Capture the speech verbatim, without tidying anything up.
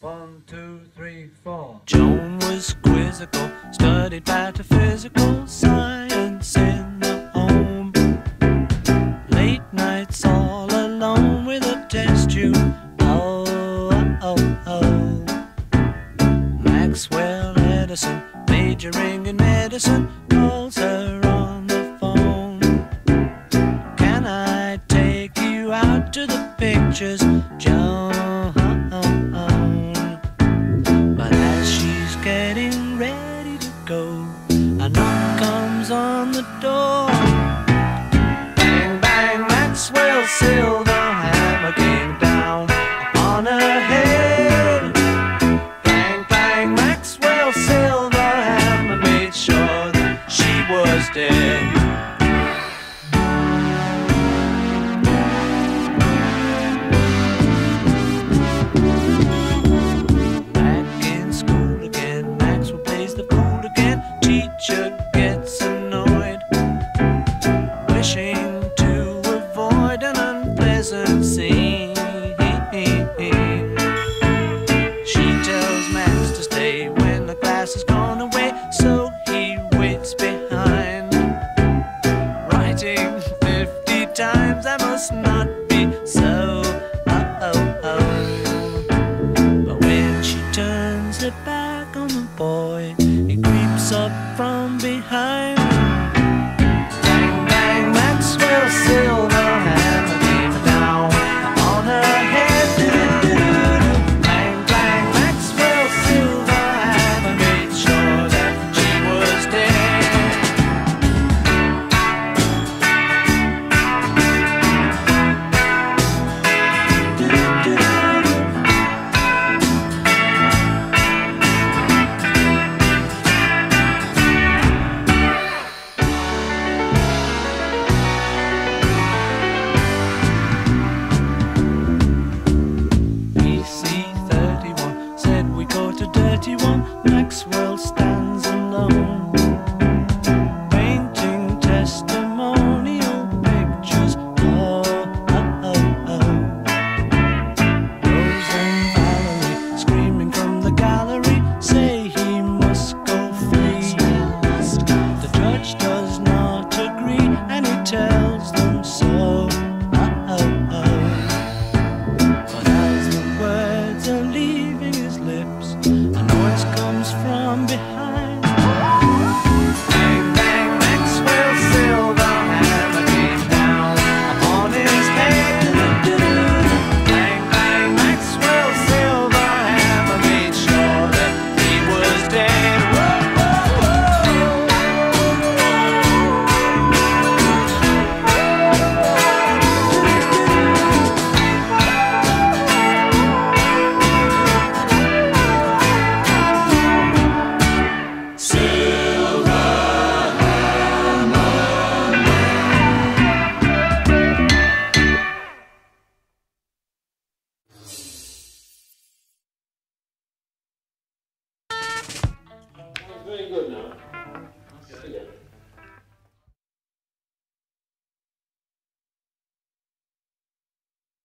One, two, three, four. Joan was quizzical, studied metaphysical science in the home. Late nights all alone with a test tube. Oh, oh, oh. Maxwell Edison, majoring in medicine, calls her on the phone. Can I take you out to the pictures, Joan? But as she's getting ready to go, a knock comes on the door. Bang, bang, Maxwell's silver hammer came down upon her head. Bang, bang, Maxwell's silver hammer made sure that she was dead. Teacher gets annoyed, wishing to avoid an unpleasant scene. She tells Max to stay when the class has gone away, so he waits behind, writing fifty times, "I must not be so."